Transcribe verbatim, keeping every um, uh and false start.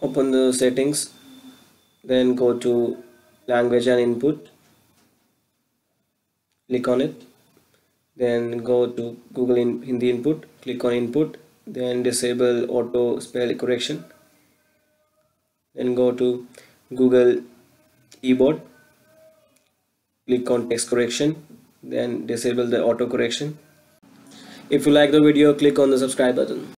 open the settings, then go to language and input, click on it, then go to Google in Hindi input, click on input, then disable auto spell correction, then go to Google Keyboard, click on text correction, then disable the auto correction. If you like the video, click on the subscribe button.